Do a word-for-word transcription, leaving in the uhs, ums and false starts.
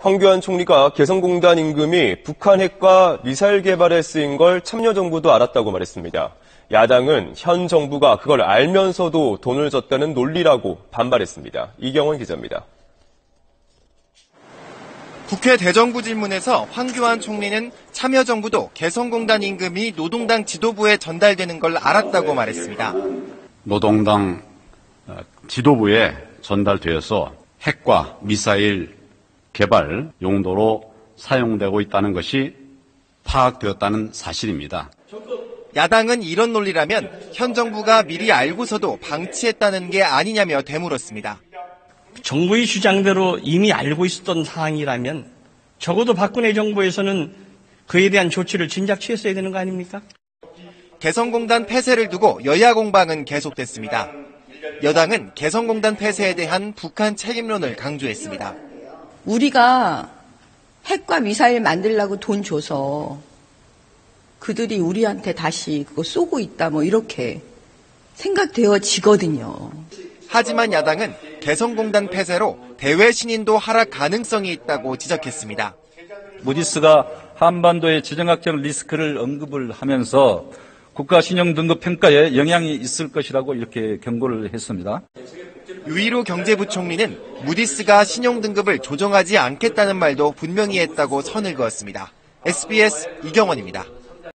황교안 총리가 개성공단 임금이 북한 핵과 미사일 개발에 쓰인 걸 참여정부도 알았다고 말했습니다. 야당은 현 정부가 그걸 알면서도 돈을 줬다는 논리라고 반발했습니다. 이경원 기자입니다. 국회 대정부질문에서 황교안 총리는 참여정부도 개성공단 임금이 노동당 지도부에 전달되는 걸 알았다고 말했습니다. 노동당 지도부에 전달되어서 핵과 미사일 개발 용도로 사용되고 있다는 것이 파악되었다는 사실입니다. 야당은 이런 논리라면 현 정부가 미리 알고서도 방치했다는 게 아니냐며 되물었습니다. 정부의 주장대로 이미 알고 있었던 사항이라면 적어도 박근혜 정부에서는 그에 대한 조치를 진작 취했어야 되는 거 아닙니까? 개성공단 폐쇄를 두고 여야 공방은 계속됐습니다. 여당은 개성공단 폐쇄에 대한 북한 책임론을 강조했습니다. 우리가 핵과 미사일 만들려고 돈 줘서 그들이 우리한테 다시 그거 쏘고 있다 뭐 이렇게 생각되어지거든요. 하지만 야당은 개성공단 폐쇄로 대외 신인도 하락 가능성이 있다고 지적했습니다. 무디스가 한반도의 지정학적 리스크를 언급을 하면서 국가신용등급평가에 영향이 있을 것이라고 이렇게 경고를 했습니다. 유일호 경제부총리는 무디스가 신용등급을 조정하지 않겠다는 말도 분명히 했다고 선을 그었습니다. 에스비에스 이경원입니다.